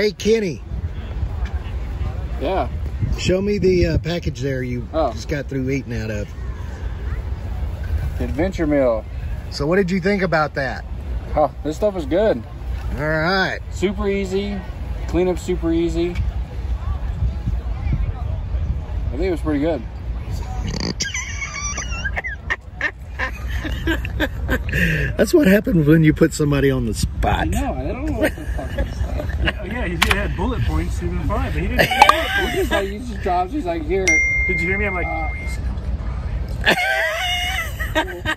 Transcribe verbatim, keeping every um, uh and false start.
Hey, Kenny. Yeah. Show me the uh, package there you oh. just got through eating out of. Adventure meal. So what did you think about that? Oh, this stuff is good. All right. Super easy. Cleanup super easy. I think it was pretty good. That's what happens when you put somebody on the spot. No, I don't know what the fuck is that. Yeah, he had bullet points even fine, but he didn't have bullet points. He just, like, he just drops, he's like, here. Did you hear me? I'm like, uh,